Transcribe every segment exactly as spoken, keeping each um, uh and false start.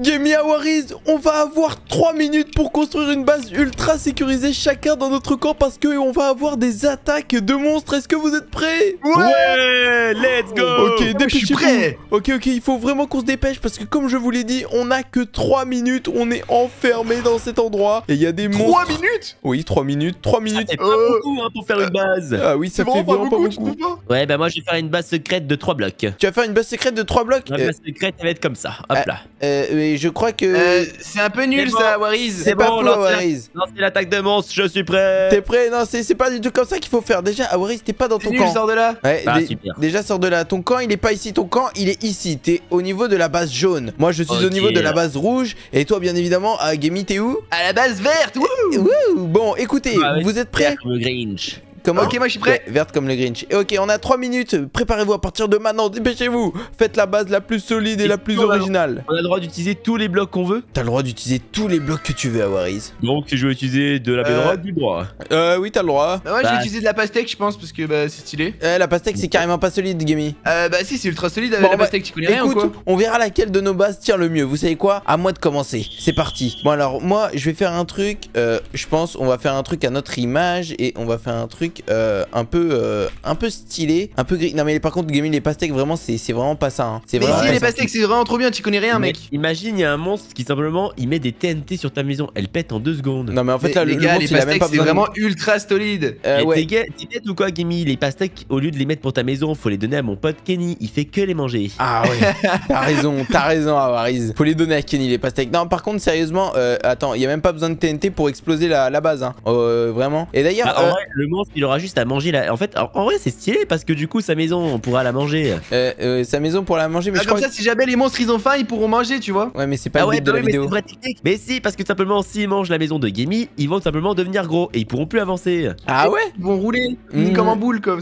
Gémi Awariz, on va avoir trois minutes pour construire une base ultra sécurisée chacun dans notre camp parce que on va avoir des attaques de monstres. Est-ce que vous êtes prêts? Ouais, ouais, let's go. Ok, dépêchez-vous. Je suis prêt. Ok, ok, il faut vraiment qu'on se dépêche parce que comme je vous l'ai dit, on n'a que trois minutes. On est enfermé dans cet endroit et il y a des monstres. trois minutes? Oui, trois minutes. trois minutes. Ça fait euh... pas beaucoup hein, pour faire une base. Ah oui, ça fait vraiment pas beaucoup. Pas beaucoup. Pas ouais, bah moi je vais faire une base secrète de trois blocs. Tu vas faire une base secrète de trois blocs? La euh... base secrète, elle va être comme ça. Hop là. Euh, euh, Et je crois que... Euh, c'est un peu nul bon, ça, Awariz. C'est pas bon, fou, Awariz. Non, c'est l'attaque de monstre, je suis prêt. T'es prêt? Non, c'est pas du tout comme ça qu'il faut faire. Déjà, Awariz, t'es pas dans ton nul, camp. Sors de là. Ouais, ah, super. Déjà, sors de là. Ton camp, il est pas ici. Ton camp, il est ici. T'es au niveau de la base jaune. Moi, je suis okay. au niveau de la base rouge. Et toi, bien évidemment, à Gémi, t'es où? À la base verte. Wouh. Wouh. Bon, écoutez, ah, oui, vous êtes prêts? Le Grinch. Comment? Ok, moi je suis prêt. Ouais, verte comme le Grinch. Et ok, on a trois minutes. Préparez-vous à partir de maintenant. Dépêchez-vous. Faites la base la plus solide et, et la plus originale. On a le droit d'utiliser tous les blocs qu'on veut. T'as le droit d'utiliser tous les blocs que tu veux, Awariz. Donc je vais utiliser de la pédroite euh... du droit. Euh, oui, t'as le droit. Bah, moi bah, je vais utiliser de la pastèque, je pense, parce que bah, c'est stylé. Euh, la pastèque, c'est carrément pas solide, Gémi. Euh, bah si, c'est ultra solide. Avec bon, la bah, pastèque, tu connais écoute, rien ou quoi? On verra laquelle de nos bases tient le mieux. Vous savez quoi? À moi de commencer. C'est parti. Bon, alors moi je vais faire un truc. Euh, je pense, on va faire un truc à notre image et on va faire un truc. Euh, un peu euh, un peu stylé, un peu gris. Non mais par contre Gémi, les pastèques vraiment c'est vraiment pas ça hein. Mais si les pastèques c'est vraiment trop bien, tu connais rien mais mec. Imagine il y a un monstre qui simplement il met des T N T sur ta maison, elle pète en deux secondes. Non mais en fait là les le gars, monstre, les pastèques c'est vraiment ultra solide. Euh, ouais. T'es bête ou quoi Gémi? Les pastèques au lieu de les mettre pour ta maison, faut les donner à mon pote Kenny, il fait que les manger. Ah ouais. T'as raison, t'as raison Awariz. Faut les donner à Kenny les pastèques. Non par contre sérieusement, euh, attends, il y a même pas besoin de T N T pour exploser la, la base hein. Euh, vraiment. Et d'ailleurs bah, euh, le monstre il aura juste à manger la... En fait, en vrai c'est stylé parce que du coup sa maison on pourra la manger. Euh, euh sa maison pour la manger mais ah, je comme crois ça que... si jamais les monstres ils ont faim ils pourront manger tu vois. Ouais mais c'est pas ah le ouais, but bah de oui, la mais vidéo. Vraie technique. Mais si parce que simplement s'ils mangent la maison de Gémi ils vont simplement devenir gros et ils pourront plus avancer. Ah ouais. Ils vont rouler mmh. comme en boule comme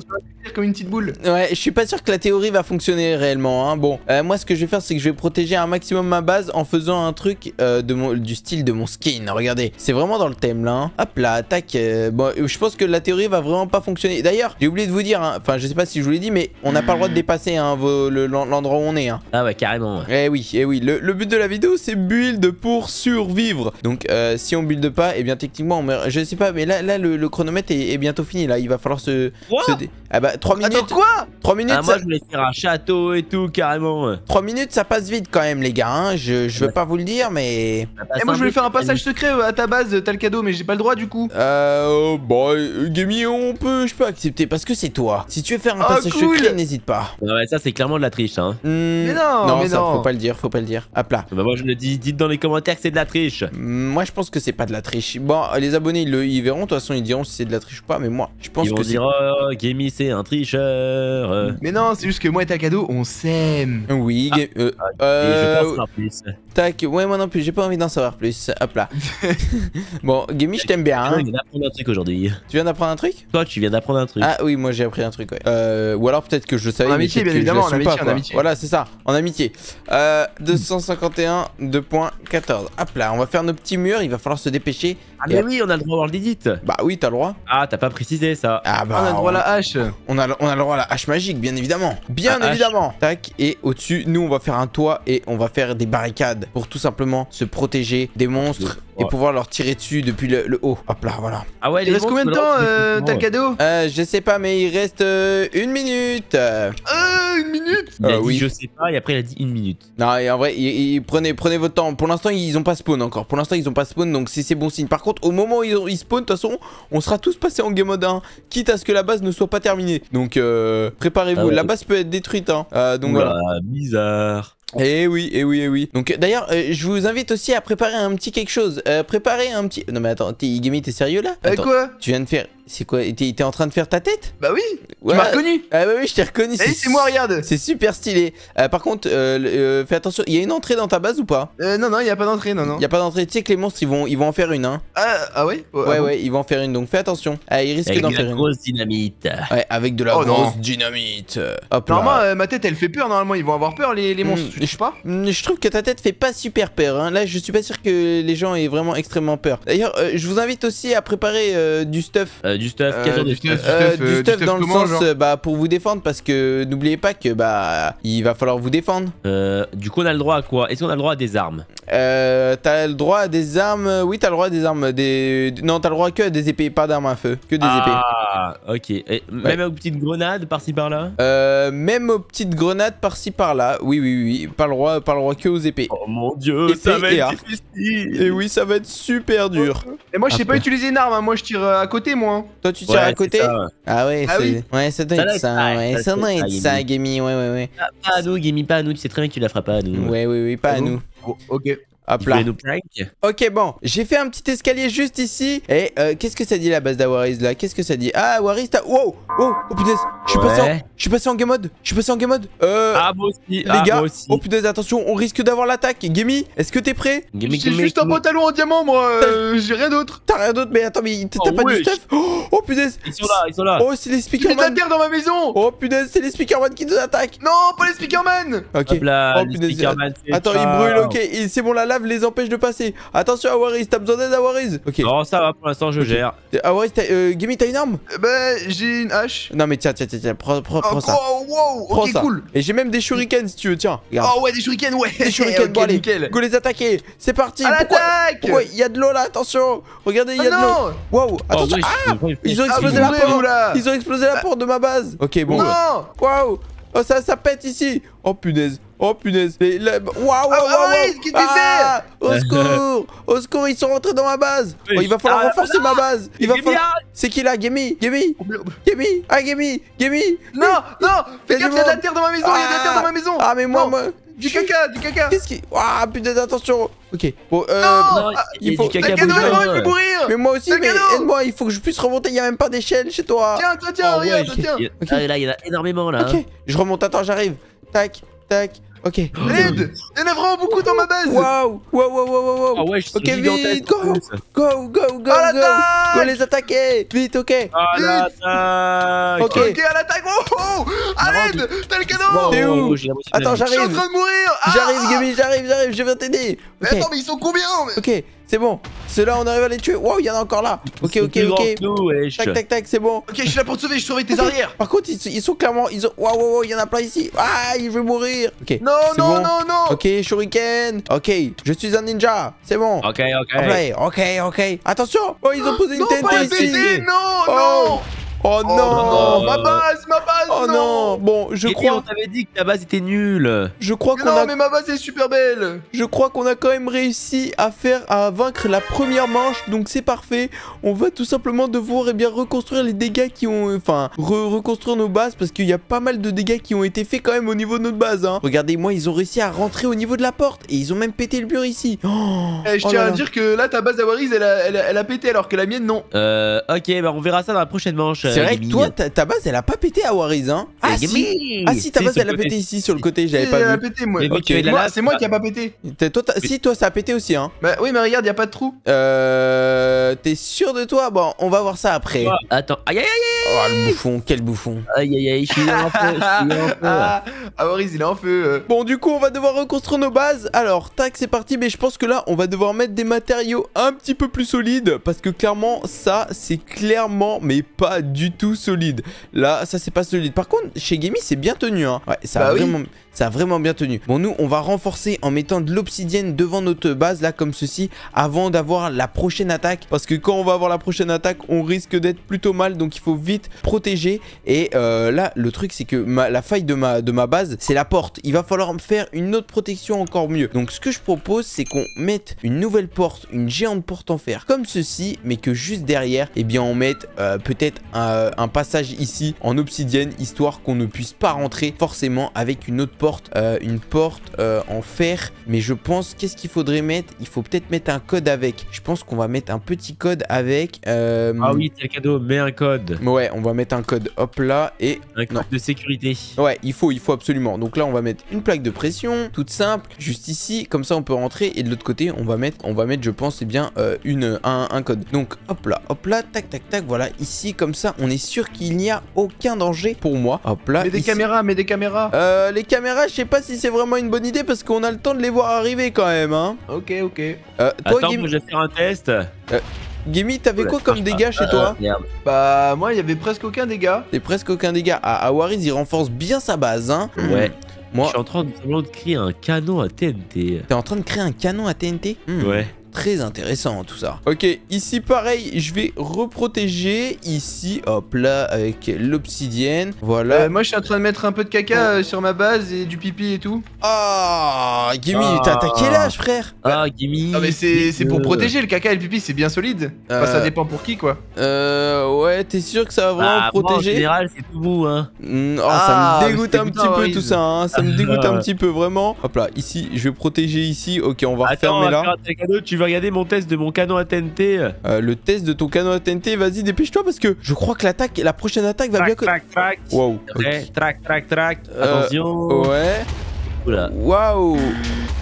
comme une petite boule. Ouais je suis pas sûr que la théorie va fonctionner réellement hein. Bon euh, moi ce que je vais faire c'est que je vais protéger un maximum ma base en faisant un truc euh, de mon... du style de mon skin. Regardez c'est vraiment dans le thème là hein. Hop là tac euh... bon je pense que la théorie va vraiment pas fonctionner. D'ailleurs, j'ai oublié de vous dire, hein, enfin, je sais pas si je vous l'ai dit, mais on n'a pas le droit de dépasser hein, l'endroit où on est. Hein. Ah ouais, carrément. Ouais. Eh oui, eh oui. Le, le but de la vidéo, c'est build pour survivre. Donc, euh, si on build pas, eh bien, techniquement, on meurt. Je sais pas, mais là, là le, le chronomètre est, est bientôt fini. Là, il va falloir se. Quoi se dé... Ah bah, trois minutes. Attends, quoi? trois minutes. Ah, moi, ça... je voulais faire un château et tout, carrément. Ouais. trois minutes, ça passe vite quand même, les gars. Hein. Je, je veux ouais. pas vous le dire, mais. Eh, moi, je voulais faire un passage secret à ta base, Talcado, mais j'ai pas le droit du coup. Euh, bon, Gémi, on peut, je peux accepter parce que c'est toi. Si tu veux faire un oh, passage cool. secret, n'hésite pas. Ouais, ça c'est clairement de la triche, hein. Mmh, mais non, non, mais ça, non, faut pas le dire, faut pas le dire. Hop là. Bah moi je le dis, dites dans les commentaires que c'est de la triche. Moi je pense que c'est pas de la triche. Bon, les abonnés ils, le, ils verront, de toute façon ils diront si c'est de la triche ou pas, mais moi je pense ils que c'est. Ils vont dire, oh, Gémi c'est un tricheur. Mais non, c'est juste que moi et Talcado on s'aime. Oui, ah, euh, ah, euh, je pense en plus. Tac, ouais moi non plus, j'ai pas envie d'en savoir plus. Hop là. Bon, Gémi je t'aime bien. Hein. Tu viens d'apprendre un truc aujourd'hui. Tu viens d'apprendre un truc? Toi tu viens d'apprendre un truc. Ah oui moi j'ai appris un truc ouais. Euh, ou alors peut-être que je le savais. En amitié bien évidemment en amitié, pas, en amitié. Voilà c'est ça en amitié euh, deux cent cinquante et un deux point quatorze. Hop là on va faire nos petits murs. Il va falloir se dépêcher. Ah mais et... oui on a le droit à World Edit. Bah oui t'as le droit. Ah t'as pas précisé ça. Ah bah on a le droit on... à la hache. On a, on a le droit à la hache magique bien évidemment. Bien la évidemment hache. Tac et au dessus nous on va faire un toit. Et on va faire des barricades pour tout simplement se protéger des monstres. Et ouais. pouvoir leur tirer dessus depuis le, le haut. Hop là voilà. Ah ouais il reste combien de temps euh, t'as le cadeau? Euh je sais pas mais il reste euh, une minute. Euh une minute. Il a euh, dit oui. je sais pas et après il a dit une minute. Non et en vrai il, il, prenez, prenez votre temps. Pour l'instant ils ont pas spawn encore. Pour l'instant ils ont pas spawn donc c'est bon signe. Par contre au moment où ils, ont, ils spawn de toute façon on sera tous passés en game mode un. Quitte à ce que la base ne soit pas terminée. Donc euh, préparez-vous ah ouais. la base peut être détruite hein. euh, donc voilà. Voilà. Bizarre. Eh oui, eh oui, eh oui. Donc d'ailleurs, euh, je vous invite aussi à préparer un petit quelque chose. Euh, préparer un petit. Non mais attends, Gémi, t'es sérieux là? Attends, euh, quoi? Tu viens de faire. C'est quoi? T'es en train de faire ta tête? Bah oui. Ouais. Tu m'as reconnu? Ah bah oui, je t'ai reconnu. Eh, c'est moi, regarde. C'est super stylé. Euh, par contre, euh, euh, fais attention. Il y a une entrée dans ta base ou pas? euh, Non, non, il y a pas d'entrée, non, non. Il y a pas d'entrée. Tu sais que les monstres, ils vont, ils vont en faire une, hein. Ah, ah ouais. Ouais, ah bon ouais, ils vont en faire une. Donc fais attention. Ah, ils risquent d'en faire une. Avec de la grosse dynamite. Ouais, avec de la oh, grosse non. dynamite. Hop là. Normalement, euh, ma tête, elle fait peur. Normalement, ils vont avoir peur les, les monstres. Mmh. Je sais pas. Je trouve que ta tête fait pas super peur. Hein. Là, je suis pas sûr que les gens aient vraiment extrêmement peur. D'ailleurs, euh, je vous invite aussi à préparer euh, du stuff. Euh, du stuff, euh, du, stuff, euh, du, stuff euh, du stuff, du stuff dans comment, le sens, bah, pour vous défendre parce que n'oubliez pas que bah il va falloir vous défendre. Euh, du coup, on a le droit à quoi? Est-ce qu'on a le droit à des armes? Euh, t'as le droit à des armes. Oui, t'as le droit à des armes. Des... Non, t'as le droit que à des épées, pas d'armes à feu. Que des ah, épées. Ah, ok. Et même ouais. aux petites grenades par-ci par-là euh, Même aux petites grenades par-ci par-là. Oui, oui, oui. Pas le droit, pas le droit que aux épées. Oh mon dieu, épées ça va être difficile. Et oui, ça va être super dur. Et moi, je sais pas utiliser une arme. Hein. Moi, je tire à côté, moi. Toi, tu tires ouais, à côté ça. Ah, ouais, ah oui. Ouais, ça doit être ça. Ouais, ça doit être ça, Gémi. Ouais, ouais, ouais. Pas à nous, Gémi, pas à nous. Tu sais très bien que tu la feras pas à nous. Ouais, oui, oui, pas à nous. Oh, ok. Hop là. Ok, bon, j'ai fait un petit escalier juste ici. Et euh, qu'est-ce que ça dit la base d'Awariz là? Qu'est-ce que ça dit? Ah, Awariz, t'as. Wow, wow, oh punaise, je suis ouais. passé, en... je suis passé en game mode. Je suis passé en game mode. Euh. Ah, moi aussi. Les ah, gars, moi aussi. Oh punaise, attention, on risque d'avoir l'attaque. Gémi, est-ce que t'es prêt? Gémi, j'ai juste un pantalon en diamant, moi. Euh, j'ai rien d'autre. T'as rien d'autre, mais attends, mais t'as oh, pas oui. du stuff? Oh punaise. Ils sont là, ils sont là. Oh, c'est les Speakerman. J'ai de la terre dans ma maison. Oh punaise, c'est les Speakerman qui nous attaquent. Non, pas les Speakerman. Ok. Hop là, oh punaise. Attends, ils brûlent, ok. C'est bon, la lave les empêche de passer. Attention, Awariz, t'as besoin d'aide, Awariz? Ok. Non, ça va, pour l'instant, je okay. gère. Awariz, euh, Gémi, t'as une arme? Bah, j'ai une hache. Non, mais tiens, tiens, tiens, tiens. prends, prends, prends oh, ça. Wow, prends ok, ça. cool. Et j'ai même des shurikens si tu veux, tiens. Regarde. Oh, ouais, des shurikens, ouais. Des shurikens, okay, bon, allez, nickel. Go les attaquer. C'est parti. À l'attaque. Ouais, il y a de l'eau là, attention. Regardez, il y a ah, de l'eau. Waouh, attention. Oh, oui, ah, ils ont explosé ah, la porte. Là. Ils ont explosé la porte de ma base. Ok, bon. Non. Waouh. Oh, ça, ça pète ici. Oh, punaise. Oh punaise, waouh, waouh, waouh! Au secours! Au secours, ils sont rentrés dans ma base! Oh, il va falloir ah, renforcer ma base! Il va falloir. C'est qui là? Gémi? Gémi? Gémi? Ah, Gémi? Gémi? Non, non! Fais gaffe, il y a de la terre dans ma maison! Il ah. y a de la terre dans ma maison! Ah, mais moi, non. moi. Du caca, du caca. Qu'est-ce qui... Waouh, putain, attention. Ok, bon, euh... Non, ah, il faut... Talcado, il peut mourir. Mais moi aussi, mais aide-moi, il faut que je puisse remonter, il n'y a même pas d'échelle chez toi. Tiens, toi, tiens, regarde, tiens. Là, il y en a énormément, là. Ok, je remonte, attends, j'arrive. Tac, tac. Ok. Aide! Il y en a vraiment beaucoup dans ma base! Waouh! Waouh, waouh, waouh, waouh! Oh ouais, je suis Ok, vite! Go! Go, go, go, go! À go, go les attaquer! Vite, ok! À l'attaque! Ok, okay à l'attaque! Oh, oh! À l'aide! T'as le cadeau! T'es où? Attends, j'arrive! Je suis en train de mourir! Ah j'arrive, Gémi, j'arrive, j'arrive, je viens t'aider! Mais okay. attends, mais ils sont combien? mais... Ok, c'est bon! Ceux-là, on arrive à les tuer. Waouh, il y en a encore là. Ok, ok, ok. Tac, tac, tac, c'est bon. Ok, je suis là pour te sauver. Je surveille tes arrières. Par contre, ils, ils sont clairement. Ils ont. Waouh, waouh, il y en a plein ici. Ah, il veut mourir. Ok. Non, non, bon. non, non. Ok, shuriken. Ok, je suis un ninja. C'est bon. Ok, ok. Ok, ok. Attention. Oh, ils ont posé une non, T N T ici. Baiser, non, oh. non. Oh, oh non. non Ma base, ma base Oh non, non. Bon, je Et crois... on t'avait dit que ta base était nulle. Je crois qu'on a... Non, mais ma base est super belle. Je crois qu'on a quand même réussi à faire... à vaincre la première manche, donc c'est parfait. On va tout simplement devoir, eh bien, reconstruire les dégâts qui ont... Enfin, re reconstruire nos bases, parce qu'il y a pas mal de dégâts qui ont été faits quand même au niveau de notre base, hein. Regardez-moi, ils ont réussi à rentrer au niveau de la porte. Et ils ont même pété le mur ici. Oh, eh, je oh tiens là à là. dire que là, ta base d'Awariz, elle, elle, elle a pété, alors que la mienne, non. Euh, ok, bah on verra ça dans la prochaine manche. C'est vrai que toi, ta, ta base, elle a pas pété à Awariz, hein? Ah si, ah si, ta base, elle a pété ici, sur le côté, j'avais pas vu. Elle a pété, moi. C'est moi qui a pas pété. Si, toi, ça a pété aussi, hein? Bah oui, mais regarde, y a pas de trou. Euh... T'es sûr de toi? Bon, on va voir ça après. Attends, aïe, aïe, aïe. Oh, le bouffon, quel bouffon. Aïe, aïe, aïe, je suis en feu, je suis en feu. Awariz, il est en feu. Bon, du coup, on va devoir reconstruire nos bases. Alors, tac, c'est parti, mais je pense que là, on va devoir mettre des matériaux un petit peu plus solides, parce que clairement, ça, c'est clairement, mais pas du du tout solide. Là, ça c'est pas solide. Par contre, chez Gémi, c'est bien tenu, hein. Ouais, ça bah a oui. vraiment... Ça a vraiment bien tenu. Bon, nous, on va renforcer en mettant de l'obsidienne devant notre base, là, comme ceci, avant d'avoir la prochaine attaque. Parce que quand on va avoir la prochaine attaque, on risque d'être plutôt mal. Donc, il faut vite protéger. Et euh, là, le truc, c'est que ma, la faille de ma, de ma base, c'est la porte. Il va falloir faire une autre protection encore mieux. Donc, ce que je propose, c'est qu'on mette une nouvelle porte, une géante porte en fer, comme ceci, mais que juste derrière, eh bien, on mette euh, peut-être un, un passage ici en obsidienne, histoire qu'on ne puisse pas rentrer forcément avec une autre porte. Euh, une porte euh, en fer, mais je pense qu'est-ce qu'il faudrait mettre? Il faut peut-être mettre un code avec. Je pense qu'on va mettre un petit code avec. Euh... Ah oui, c'est le cadeau, mets un code. Ouais, on va mettre un code. Hop là et un code non. de sécurité. Ouais, il faut, il faut absolument. Donc là, on va mettre une plaque de pression, toute simple, juste ici. Comme ça, on peut rentrer. Et de l'autre côté, on va mettre, on va mettre, je pense, eh bien euh, une un, un code. Donc hop là, hop là, tac tac tac. Voilà, ici comme ça, on est sûr qu'il n'y a aucun danger pour moi. Hop là. Mais des ici. caméras, mais des caméras. Euh, les caméras. Je sais pas si c'est vraiment une bonne idée parce qu'on a le temps de les voir arriver quand même, hein. Ok, ok. Euh, toi, Attends, Gémi... je vais faire un test. Euh, Gémi, t'avais quoi comme dégâts chez euh, toi? Merde. Bah, moi, il y avait presque aucun dégât. T'es presque aucun dégât. Ah, Awariz, il renforce bien sa base, hein. Ouais. Mmh. Moi, je suis en train de créer un canon à T N T. T'es en train de créer un canon à T N T? mmh. Ouais. Très intéressant tout ça. Ok, ici pareil, je vais reprotéger. Ici, hop là, avec l'obsidienne. Voilà. Euh, moi, je suis en train de mettre un peu de caca oh. sur ma base et du pipi et tout. Ah, Gémi, ah. t'as attaqué là, frère. Ah, Gémi. Non, mais c'est pour protéger le caca et le pipi, c'est bien solide. Euh... Enfin, ça dépend pour qui, quoi. Euh, ouais, t'es sûr que ça va vraiment ah, protéger? Moi, en général, c'est tout beau, hein. Mmh, oh, ah, ça me dégoûte un petit peu Awariz. tout ça, hein. Ça me dégoûte un petit peu, vraiment. Hop là, ici, je vais protéger ici. Ok, on va Attends, refermer là. Tu vas Regardez mon test de mon canon à T N T. Euh, le test de ton canon à T N T, vas-y, dépêche-toi parce que je crois que l'attaque, la prochaine attaque va trac, bien. Trac, trac, wow. okay. trac, trac, trac. Euh, Attention. Ouais. Waouh.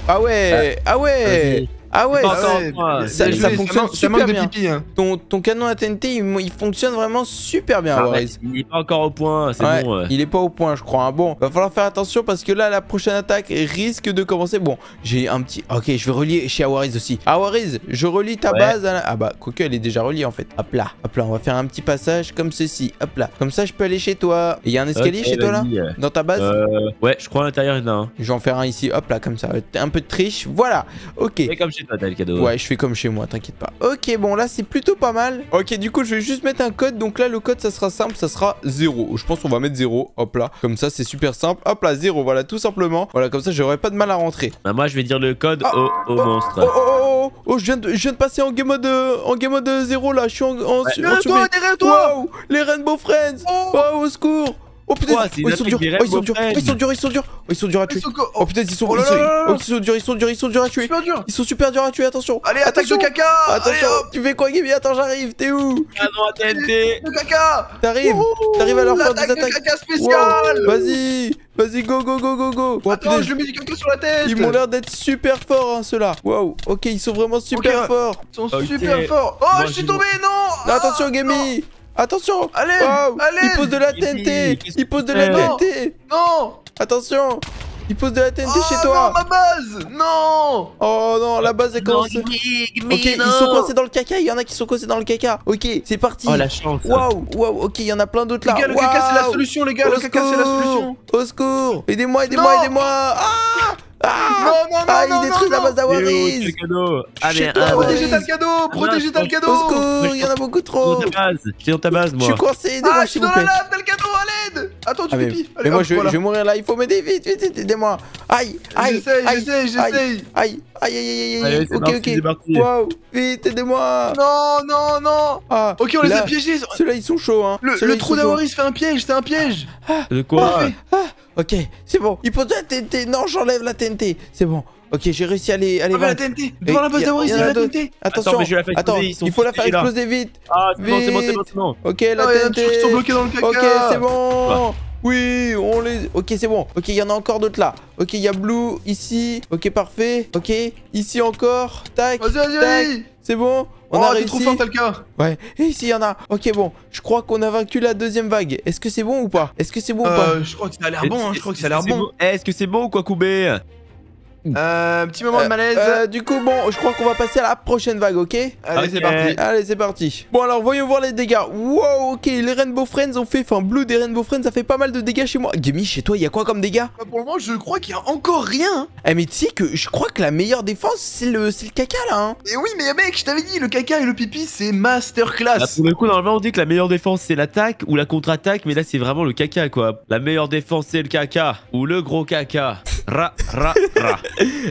Ah ouais. Ah ouais. Ah ouais, ouais. Ça, ça fonctionne ça super bien. Pipi, hein. ton, ton canon à T N T, il, il fonctionne vraiment super bien. Ah ouais, il est pas encore au point, c'est ouais, bon. Ouais. Il est pas au point, je crois. Hein. Bon, va falloir faire attention parce que là, la prochaine attaque risque de commencer. Bon, j'ai un petit... Ok, je vais relier chez Awariz aussi. Awariz, je relie ta ouais. base à la... Ah bah, quoique, elle est déjà reliée en fait. Hop là, hop là, on va faire un petit passage comme ceci. Hop là, comme ça, je peux aller chez toi. Il y a un escalier okay, chez toi là? Dans ta base? euh, Ouais, je crois à l'intérieur, il y en a un. Je vais en faire un ici, hop là, comme ça. Un peu de triche, voilà. Ok. Talcado. Ouais, je fais comme chez moi, t'inquiète pas. Ok, bon, là, c'est plutôt pas mal. Ok, du coup, je vais juste mettre un code. Donc là, le code, ça sera simple, ça sera zéro. Je pense qu'on va mettre zéro, hop là. Comme ça, c'est super simple. Hop là, zéro, voilà, tout simplement. Voilà, comme ça, j'aurai pas de mal à rentrer. Bah, moi, je vais dire le code oh, au, au oh, monstre. Oh, oh, oh, oh, oh je, viens de, je viens de passer en game mode en game mode zéro, là. Je suis en... en, ouais. en derrière toi, derrière toi. Wow, les Rainbow Friends. Oh, oh au secours. Oh putain, oh, ils sont durs, ils sont durs, ils sont durs, ils sont durs, ils sont durs à tuer. Oh putain, ils sont durs, ils sont durs, ils sont durs, ils sont durs à tuer. Ils sont super durs à tuer, attention. Allez, attaque de caca. Attention, tu fais quoi, Gémi? Attends, j'arrive, t'es où? Ah non, T N T. Caca. T'arrives, t'arrives à leur faire des attaques. Caca spécial. Vas-y, vas-y, go, go, go, go, go. Attends, je mets du caca sur la tête. Ils m'ont l'air d'être super forts, hein, ceux-là. Waouh, ok, ils sont vraiment super forts. Ils sont super forts. Oh, je suis tombé, non. Attention, Gémi. Attention! Allez! Wow. Allez. Il pose de la T N T! Il pose de la T N T! Non! Attention! Il pose de la T N T oh, chez toi! Non, ma base! Non! Oh non, la base est coincée! Ok, non. Ils sont coincés dans le caca, il y en a qui sont coincés dans le caca! Ok, c'est parti! Oh la chance! Waouh! Waouh! Ok, il y en a plein d'autres là! Les gars, le wow. caca c'est la solution, les gars! Au le secours. caca c'est la solution! Au secours! Aidez-moi, aidez-moi, aidez-moi! Ah! Ah, non, non, ah non, il détruit non, la base d'Awariz. Allez, protégez Talcado, protégez Talcado. Au secours, il y en a beaucoup trop. Je suis dans ta base, moi. Je suis coincé, aidez-moi. Ah, je suis dans la lave, Talcado, à l'aide. Attends, tu pipis. Mais moi, je vais mourir là, il faut m'aider vite, vite, vite, aidez-moi. Aïe, aïe, aïe, j'essaye, j'essaye. Aïe, aïe, aïe, aïe, aïe. Ok, ok. Waouh, vite, aidez-moi. Non, non, non. Ok, on les a piégés. Ceux-là, ils sont chauds, hein. Le trou d'Awariz fait un piège, c'est un piège. De quoi? Ok, c'est bon. Il pose de la T N T. Non, j'enlève la T N T. C'est bon. Ok, j'ai réussi à les... Devant la T N T. Devant la base d'Awariz, il y a la T N T. Attention, attends, il faut la faire exploser vite. Ah, c'est bon, c'est bon, c'est bon, c'est bon. Ok, la T N T. Ils sont bloqués dans le caca. Ok, c'est bon. Oui, on les... Ok, c'est bon. Ok, il y en a encore d'autres là. Ok, il y a Blue ici. Ok, parfait. Ok, ici encore. Tac, vas-y, vas-y, vas-y. C'est bon. On oh, t'es trop fort, t'as le cas. Ouais, et ici il y en a. Ok, bon, je crois qu'on a vaincu la deuxième vague. Est-ce que c'est bon ou pas? Est-ce que c'est bon euh, ou pas? Je crois que ça a l'air bon, hein. Je crois que ça a l'air bon. Est-ce que c'est bon ou quoi, Koubé? Euh, petit moment euh, de malaise. Euh, du coup, bon, je crois qu'on va passer à la prochaine vague, ok? Allez, okay. c'est parti. Allez, c'est parti. Bon, alors, voyons voir les dégâts. Wow, ok, les Rainbow Friends ont fait, enfin, Blue des Rainbow Friends, ça fait pas mal de dégâts chez moi. Gémi, chez toi, il y a quoi comme dégâts? Bah, pour le moment, je crois qu'il y a encore rien. Eh, mais tu sais que je crois que la meilleure défense, c'est le, le caca, là, hein? Et oui, mais mec, je t'avais dit, le caca et le pipi, c'est masterclass. Bah, pour le coup, normalement, on dit que la meilleure défense, c'est l'attaque ou la contre-attaque, mais là, c'est vraiment le caca, quoi. La meilleure défense, c'est le caca ou le gros caca. Ra, ra, ra.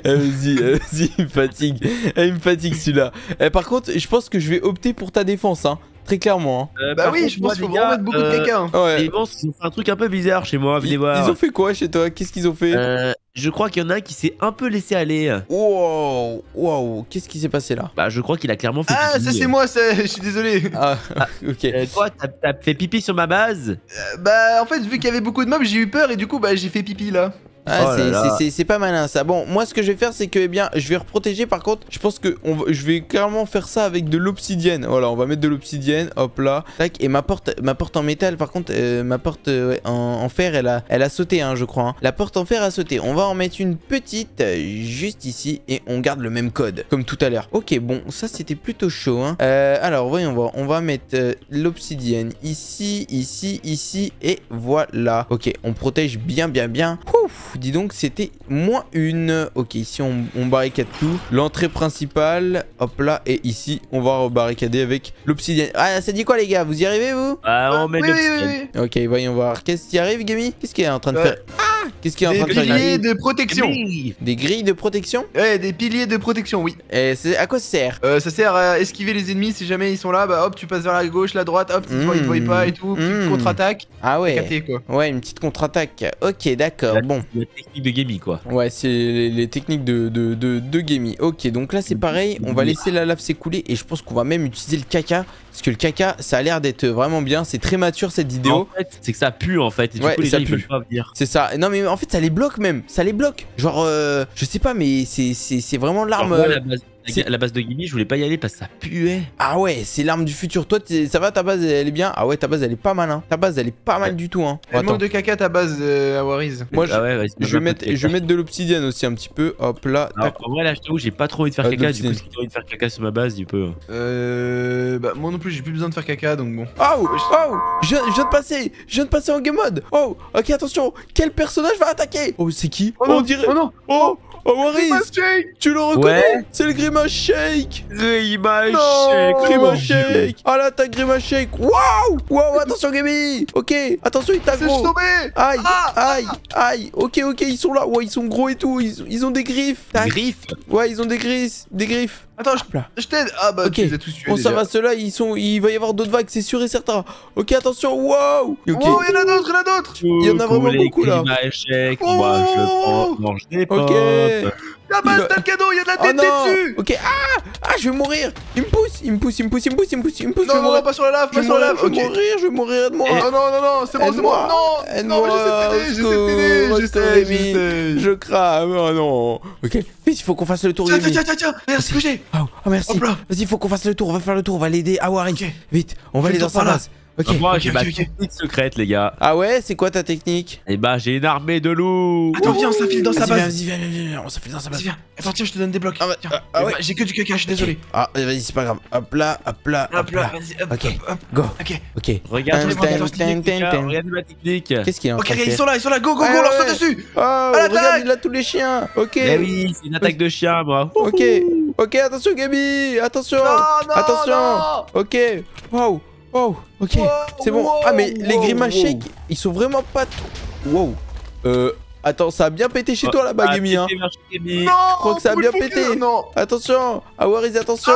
Vas-y, vas-y, il me fatigue. Il me fatigue celui-là. Eh, par contre, je pense que je vais opter pour ta défense, hein. Très clairement. Hein. Euh, bah oui, contre, je pense qu'il faut vraiment mettre beaucoup euh, de caca. Hein. Ouais. Ils ont fait un truc un peu bizarre chez moi, venez voir. Ils ont fait quoi chez toi? Qu'est-ce qu'ils ont fait? euh, Je crois qu'il y en a un qui s'est un peu laissé aller. Wow, wow, qu'est-ce qui s'est passé là? Bah je crois qu'il a clairement fait... Ah, pipi. Ça c'est moi, ça... je suis désolé. Ah, ah ok. Euh, toi, t'as fait pipi sur ma base? euh, Bah en fait, vu qu'il y avait beaucoup de mobs, j'ai eu peur et du coup, bah j'ai fait pipi là. Ah, oh c'est pas malin ça. Bon, moi ce que je vais faire, c'est que, eh bien, je vais reprotéger. Par contre, je pense que on va, je vais clairement faire ça avec de l'obsidienne. Voilà, on va mettre de l'obsidienne. Hop là. Tac. Et ma porte, ma porte en métal, par contre, euh, ma porte euh, en, en fer, elle a, elle a sauté, hein, je crois. Hein. La porte en fer a sauté. On va en mettre une petite euh, juste ici et on garde le même code, comme tout à l'heure. Ok, bon, ça c'était plutôt chaud. Hein. Euh, alors, voyons voir. On va mettre euh, l'obsidienne ici, ici, ici et voilà. Ok, on protège bien, bien, bien. Ouf. ouf. Dis donc, c'était moins une. Ok, ici on, on barricade tout. L'entrée principale, hop là. Et ici, on va rebarricader avec l'obsidienne. Ah, ça dit quoi les gars? Vous y arrivez vous? Ah, on ah, met oui, l'obsidienne. Oui, oui. Ok, voyons voir. Qu'est-ce qui arrive, Gémi? Qu'est-ce qu'il est en train de ouais. faire? Ah, qu'est-ce qu'il est des en train de faire? Des grilles de protection. Des grilles de protection? Ouais, des piliers de protection, oui. Et à quoi ça sert? euh, Ça sert à esquiver les ennemis. Si jamais ils sont là, bah hop, tu passes vers la gauche, la droite, hop, mmh. ils te voient pas et tout. Petite mmh. contre-attaque. Ah ouais. Caté, quoi. Ouais, une petite contre-attaque. Ok, d'accord. Bon. La technique de Gémi, quoi. Ouais, c'est les, les techniques de, de, de, de Gémi. Ok, donc là, c'est pareil. On va laisser la lave s'écouler et je pense qu'on va même utiliser le caca. Parce que le caca, ça a l'air d'être vraiment bien. C'est très mature cette vidéo. En fait, c'est que ça pue en fait. Et du ouais, coup, les ça gens, pue. C'est ça. Non, mais en fait, ça les bloque même. Ça les bloque. Genre, euh, je sais pas, mais c'est vraiment l'arme. La, la base de Gémi, je voulais pas y aller parce que ça puait. Ah ouais, c'est l'arme du futur. Toi, ça va, ta base, elle est bien. Ah ouais, ta base, elle est pas mal. Hein. Ta base, elle est pas mal ouais. du tout. Hein. Elle attends. Manque de caca, ta base, euh, Awariz. Moi, je, ah ouais, ouais, je, vais mettre, je vais mettre de l'obsidienne aussi un petit peu. Hop là. Alors, en vrai, là, je t'avoue, j'ai pas trop envie de faire ah, caca. Du coup, si tu as envie de faire caca sur ma base, il peut. Euh. Bah, moi non plus, j'ai plus besoin de faire caca, donc bon. Oh, oh, je, je viens de passer. Je viens de passer en game mode. Oh, ok, attention. Quel personnage va attaquer? Oh, c'est qui? Oh, non, on dirait. Oh non. Oh, Awariz. Tu le reconnais? C'est le Grimace. Grimace Shake, Grimace Shake, Grimace Shake. Ah là, t'as Grimace Shake. Waouh, waouh, attention Gémi. Ok, attention, il t'a gros. Aïe, aïe, aïe. Ok, ok, ils sont là. Ouais, ils sont gros et tout. Ils, ils ont des griffes. Des griffes. Ouais, ils ont des griffes, des griffes. Attends, je, je t'aide. Ah bah, okay. Tu les as tous tués. Bon, ça va, ceux-là, ils sont. Il va y avoir d'autres vagues, c'est sûr et certain. Ok, attention. Waouh. Okay. Oh, il y en a d'autres, il y en a d'autres. Il y en a vraiment beaucoup là. Grimace Shake. Oh. Moi, je mange des potes. Ok. La base, Talcado, il y a de la tête oh dessus. Ok, ah, ah, je vais mourir. Il me pousse, il me pousse, il me pousse, il me pousse, il me pousse, il me pousse. Non, je vais non, pas sur la lave, pas sur la lave. Je vais okay. mourir, je vais mourir, aide-moi. Eh, non, non, non, non, c'est bon, c'est bon. Non, aide non, j'essaie de t'aider, j'essaie de t'aider. Je crame, oh non. Ok, il faut qu'on fasse le tour. Tiens, tiens, tiens, tiens, tiens, regarde ce que j'ai. Oh, merci. Vas-y, il faut qu'on fasse le tour, on va faire le tour, on va l'aider. Ah, Awariz, vite, on va aller dans sa base. Ok, ah, moi j'ai okay, ma okay, technique okay. secrète, les gars. Ah ouais, c'est quoi ta technique? Eh bah, j'ai une armée de loups. Attends, viens, on s'affile dans sa base. Vas-y, viens, viens, viens, viens, on s'affile dans sa base. Viens, attends, tiens, je te donne des blocs. Ah, bah, ah, ah ouais, bah, j'ai que du caca, je suis okay. désolé. Ah, vas-y, c'est pas grave. Hop là, hop là, hop là. Hop, ok, hop, hop. Go. Ok, ok. Regarde, regarde ma technique. Qu'est-ce qu'il y a? Ok, ils sont là, ils sont là. Go, go, go, lance-toi dessus. Regarde, il a tous les chiens. Ok. Eh oui, c'est une attaque de chien, moi. Ok, ok, attention, Gémi. Attention, attention. Ok, wow. Oh, ok, wow, c'est bon. Wow, ah, mais wow, les Grimace Shake, wow. ils sont vraiment pas tout. Wow. Euh, attends, ça a bien pété chez oh, toi là-bas, Gémi. Hein. Non, je crois que ça a bien pété. Non. Attention, Awariz, attention.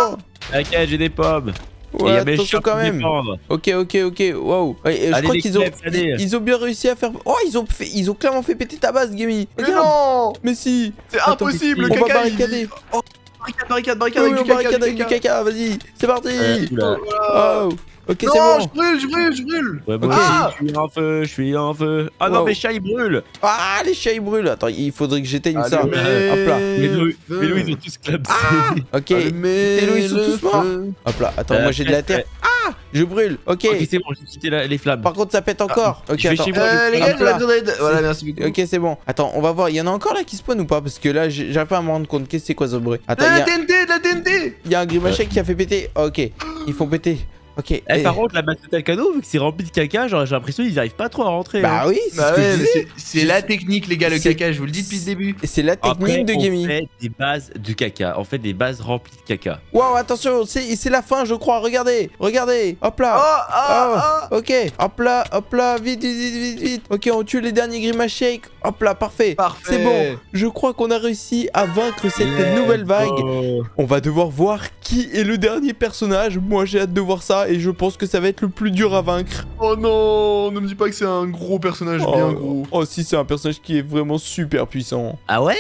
Ah. Ok, j'ai des pommes. Ouais, y a attention quand même. Ok, ok, ok. Wow. Ouais, allez, je crois qu'ils ont, ils, ils ont bien réussi à faire. Oh, ils ont fait, ils ont clairement fait péter ta base, Gémi. Mais regarde. Non. Mais si. C'est impossible. Le caca, on va barricader. Oh, barricade, barricade, barricade oui, avec du caca, avec du caca. Vas-y, c'est parti. Oh. Ok, c'est bon. Je brûle, je brûle, je brûle. Ouais, bon, okay. ah je suis en feu, je suis en feu. Ah wow. non, mes chats ils brûlent. Ah, les chats ils brûlent. Attends, il faudrait que j'éteigne ça. Hop là. Mais nous, ils ont tous clapsé. Ah ok, mais nous, ils sont tous morts. Hop là, attends, euh, moi j'ai de la terre. Ah, je brûle. Ok. Ok, c'est bon, j'ai quitté la, les flammes. Par contre, ça pète encore. Ah, ok, je vais attends. Chez moi, euh, les gars, je la grenade. Voilà, merci beaucoup. Ok, c'est bon. Attends, on va voir. Il y en a encore là qui spawn ou pas? Parce que là, j'arrive pas à me rendre compte. Qu'est-ce que c'est quoi ce bruit? Attends, la T N T, la T N T. Il y a un Grimace Shake qui a fait péter. Ok, ils font péter. Ok. Eh, et... Par contre, la base de Talcado, vu que c'est rempli de caca, genre j'ai l'impression qu'ils n'arrivent pas trop à rentrer. Bah hein. oui, c'est bah ouais, la technique, les gars, le caca, je vous le dis depuis le début. C'est la technique. Après, de Gémi. On fait des bases du caca, on fait des bases remplies de caca. Waouh, attention, c'est la fin, je crois. Regardez, regardez, hop là. Oh, oh, oh. Ok, hop là, hop là, vite, vite, vite, vite. Ok, on tue les derniers Grimace Shake. Hop là, parfait. Parfait. C'est bon, je crois qu'on a réussi à vaincre cette yeah, nouvelle vague. Oh. On va devoir voir qui est le dernier personnage. Moi, j'ai hâte de voir ça. Et je pense que ça va être le plus dur à vaincre. Oh non, ne me dis pas que c'est un gros personnage oh, bien gros. Oh si, c'est un personnage qui est vraiment super puissant. Ah ouais.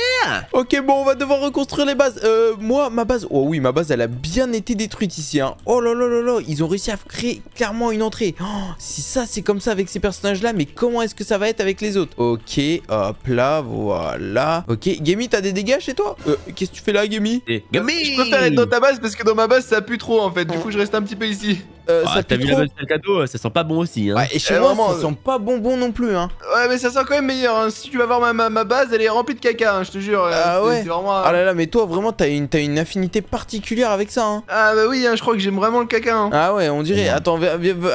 Ok, bon, on va devoir reconstruire les bases. Euh, moi, ma base... Oh oui, ma base, elle a bien été détruite ici. Hein. Oh là là là là, ils ont réussi à créer clairement une entrée. Oh, si ça, c'est comme ça avec ces personnages-là, mais comment est-ce que ça va être avec les autres? Ok, hop là, voilà. Ok, Gémi, t'as des dégâts chez toi? euh, Qu'est-ce que tu fais là, Gémi? Hey, Gémi, je préfère être dans ta base parce que dans ma base, ça pue trop en fait. Du coup, je reste un petit peu ici. Euh, oh, t'as vu la base de Talcado, ça sent pas bon aussi. Hein. Ouais, et chez euh, moi, vraiment, ça sent pas bon bon non plus. Hein. Ouais, mais ça sent quand même meilleur. Hein. Si tu vas voir ma, ma, ma base, elle est remplie de caca, hein, je te jure. Ah ouais. Vraiment... Ah là là, mais toi, vraiment, t'as une, une affinité particulière avec ça. Hein. Ah bah oui, hein, je crois que j'aime vraiment le caca. Hein. Ah ouais, on dirait. Ouais. Attends,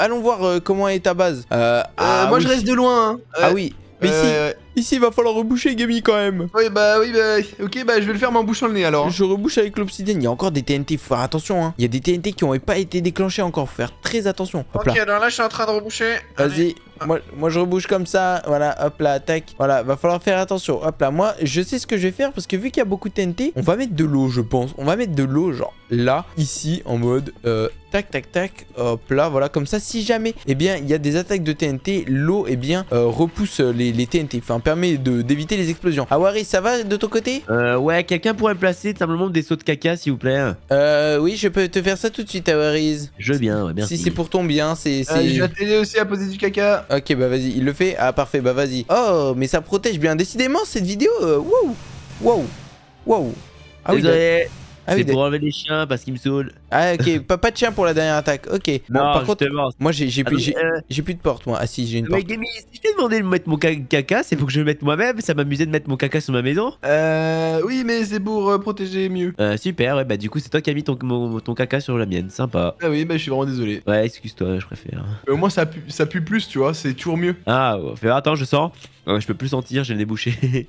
allons voir euh, comment est ta base. Euh, euh, ah, moi, oui. je reste de loin. Hein. Ouais. Ah oui, mais euh... si. Ici, il va falloir reboucher, Gémi, quand même. Oui, bah, oui, bah. Ok, bah, je vais le faire, mais en bouchant le nez alors. Je rebouche avec l'obsidienne. Il y a encore des T N T. Faut faire attention, hein. Il y a des T N T qui n'ont pas été déclenchés encore. Faut faire très attention. Hop là. Ok, alors là, je suis en train de reboucher. Vas-y. Moi, moi je rebouche comme ça, voilà, hop là, tac. Voilà, va falloir faire attention, hop là. Moi je sais ce que je vais faire parce que vu qu'il y a beaucoup de T N T, on va mettre de l'eau je pense. On va mettre de l'eau genre là, ici, en mode euh, tac tac tac, hop là, voilà. Comme ça si jamais, eh bien il y a des attaques de T N T, l'eau, eh bien euh, repousse les, les T N T, enfin permet d'éviter les explosions. Awariz, ça va de ton côté? Euh ouais, quelqu'un pourrait me placer simplement des sauts de caca s'il vous plaît. Euh oui, je peux te faire ça tout de suite Awariz. Je veux bien, ouais, merci. Si c'est pour ton bien, c'est... Euh, je vais t'aider aussi à poser du caca. Ok, bah vas-y, il le fait. Ah, parfait, bah vas-y. Oh, mais ça protège bien. Décidément, cette vidéo. Wow, wow, wow. Ah oui, c'est ah, oui, pour enlever les chiens parce qu'ils me saoulent. Ah, ok, pas, pas de chien pour la dernière attaque. Ok, non, bon, par contre, moi j'ai plus, euh... plus de porte. Moi, ah si, j'ai une mais porte. Mais Gémi, si je t'ai demandé de mettre mon caca, c'est pour que je le mette moi-même. Ça m'amusait de mettre mon caca sur ma maison. Euh, oui, mais c'est pour euh, protéger mieux. Euh, super, ouais, bah du coup, c'est toi qui as mis ton, mon, ton caca sur la mienne. Sympa. Ah, oui, bah je suis vraiment désolé. Ouais, excuse-toi, je préfère. Au euh, moins, ça pue, ça pue plus, tu vois, c'est toujours mieux. Ah, ouais. Attends, je sens. Ouais, je peux plus sentir, j'ai le nez bouché.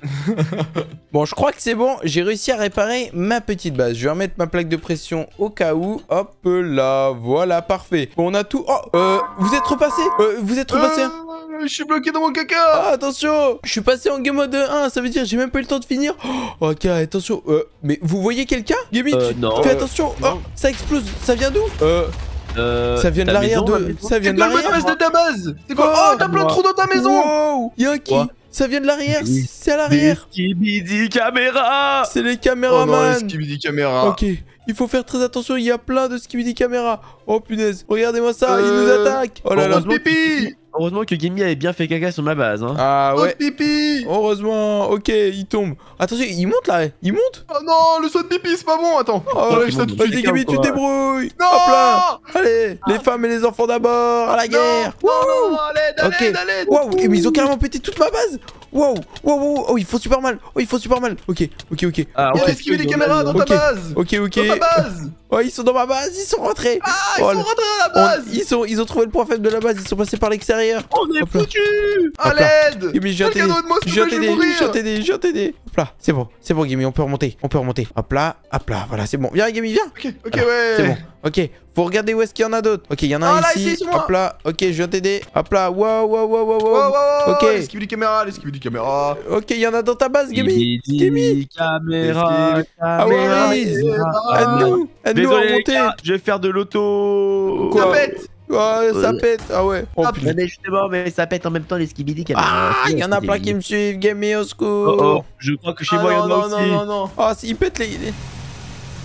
Bon, je crois que c'est bon. J'ai réussi à réparer ma petite base. Je vais remettre ma plaque de pression au cas où. Hop là, voilà, parfait. Bon, on a tout. Oh, euh, vous êtes repassé. Euh, vous êtes repassé. Euh... Je suis bloqué dans mon caca. Ah, attention. Je suis passé en game mode un. Ça veut dire j'ai même pas eu le temps de finir. Oh, ok, attention. Euh, mais vous voyez quelqu'un, Gémi? Euh, non. Fais attention. Euh, oh, ça explose. Ça vient d'où? Euh... Euh, ça vient de l'arrière de... Ça vient de l'arrière de ta base. C'est quoi? Oh, oh t'as plein de trous dans ta maison. Wow. Y'a un qui? Ça vient de l'arrière, c'est à l'arrière. Skibidi caméra. C'est les caméramans. Oh non, skibidi caméra. Ok, il faut faire très attention, il y a plein de skibidi caméra. Oh punaise, regardez-moi ça, euh... il nous attaque. Oh là là, pipi. Heureusement que Gémi avait bien fait caca sur ma base. Hein. Ah ouais. Saut de pipi. Heureusement. Ok, il tombe. Attention, il monte là. Il monte. Oh non, le saut de pipi, c'est pas bon. Attends. Oh, oh là, je saute tout de suite. Gémi, tu te débrouilles. Non. Hop là. Allez, ah. Les femmes et les enfants d'abord. À la guerre. Non. Wouh. Non, allez, okay. allez, allez. Waouh. Mais ils ont carrément pété toute ma base. Wow, wow, wow, oh, ils font super mal. Oh, ils font super mal. Ok, ok, ok. Ah, on va esquiver les caméras dans ta base. Ok, ok. Dans ta base. Oh, ils sont dans ma base, ils sont rentrés. Ah, ils sont rentrés à la base. Ils sont, ils ont trouvé le point faible de la base, ils sont passés par l'extérieur. On est foutus. À l'aide. Gémi, je viens t'aider. Je viens t'aider, je viens t'aider, je viens t'aider. Hop là, c'est bon, c'est bon, Gémi, on peut remonter, on peut remonter. Hop là, hop là, voilà, c'est bon. Viens, Gémi, viens. Ok, ok, ouais. C'est bon. Ok, faut regarder où est-ce qu'il y en a d'autres. Ok, il y en a un ici. Hop là, ok, je viens t'aider. Hop là, wow, wow, wow, wow, wow. Ok. Les skibidi caméras, les skibidi caméras. Ok, il y en a dans ta base, Gémi. Gémi. Caméra. Awariz. Aide-nous, aide-nous à remonter. Je vais faire de l'auto. Ça pète. Ouais, ça pète. Ah ouais. Oh putain. Mais justement, mais ça pète en même temps les skibidi caméras. Ah, il y en a plein qui me suivent, Gémi, au secours. Oh, oh, je crois que chez moi il y en a aussi. Non, non, non, non. Ah, ils pètent les.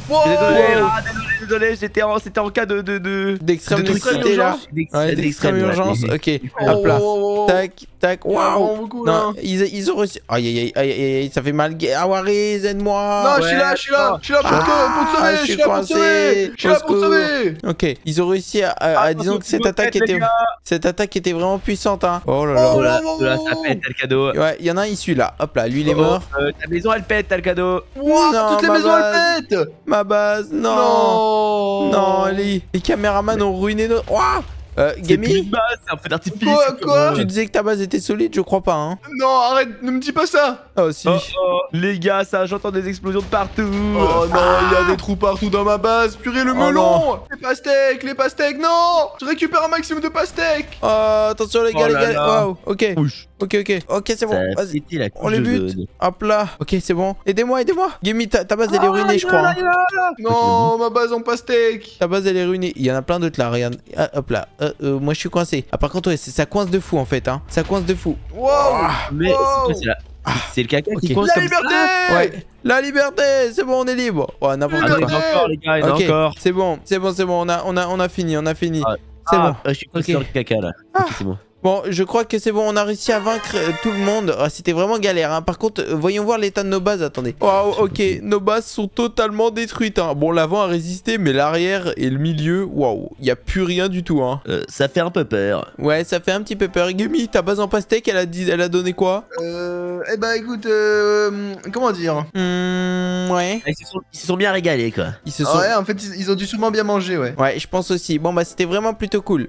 Wow. Désolé, ah, désolé, désolé, c'était en, en cas de... D'extrême de, de, là. Ouais, d'extrême urgence, ok. Oh. Hop là, tac, tac, waouh. Wow. Non, ils, ils ont réussi... Aïe, aïe, aïe, aïe, ça fait mal. Awariz, aide-moi. Non, ouais. je suis là, je suis là, je suis là pour, ah, te, pour te sauver, je suis là pour te sauver. Je suis là pour te sauver. Ok, ils ont réussi à... à, à ah, disons que cette attaque, faites, était, cette attaque était vraiment puissante, hein. Oh là là. Oh là, oh là, ça pète, Talcado. Ouais, il y en a un issu, là. Hop là, lui, il est mort. Ta maison, elle pète, Talcado. Wouah, toutes les maisons, elles pètent. Base, non, non, non, les, les caméramans ont ruiné nos. Ouah. Euh, Gémi, c'est un peu d'artifice. Quoi, quoi? Tu disais que ta base était solide, je crois pas, hein. Non, arrête, ne me dis pas ça. Oh, si. Oh, oh. Les gars, ça, j'entends des explosions de partout. Oh non, ah, il y a des trous partout dans ma base. Purée, le oh, melon. Non. Les pastèques, les pastèques, non. Je récupère un maximum de pastèques. Oh, attention, les gars, oh les gars. Là. Wow, ok. Ouch. Ok, ok, ok, c'est bon. Vas-y, on les bute. De... Hop là. Ok, c'est bon. Aidez-moi, aidez-moi. Gémi, ta, ta base, elle est ruinée, ah, je crois. Là, là, là. Non, okay, ma base en pastèque. Ta base, elle est ruinée. Il y en a plein d'autres là, regarde. Ah, hop là. Euh, euh, moi, je suis coincé. Ah, par contre, ouais, ça coince de fou en fait. Hein. Ça coince de fou. Wow. Mais wow, c'est la... le caca okay, qui coince. La liberté. Comme... Ouais. La liberté, c'est bon, on est libre. Ouais, n'importe quoi. Encore, les gars, okay, encore. C'est bon, c'est bon, c'est bon. On a, on a, on a fini, on a fini. Ah. C'est ah, bon. Je suis coincé dans le caca là. C'est bon. Bon, je crois que c'est bon, on a réussi à vaincre euh, tout le monde. Ah, c'était vraiment galère, hein. Par contre, euh, voyons voir l'état de nos bases, attendez. Waouh, ok, nos bases sont totalement détruites, hein. Bon, l'avant a résisté, mais l'arrière et le milieu, waouh, il n'y a plus rien du tout, hein. Euh, ça fait un peu peur. Ouais, ça fait un petit peu peur. Gémi, ta base en pastèque, elle a, dit, elle a donné quoi? Euh, eh bah écoute, euh, comment dire mmh, ouais. Ils se, sont, ils se sont bien régalés, quoi. Ils se sont... Ouais, en fait, ils, ils ont dû sûrement bien manger, ouais. Ouais, je pense aussi. Bon, bah, c'était vraiment plutôt cool.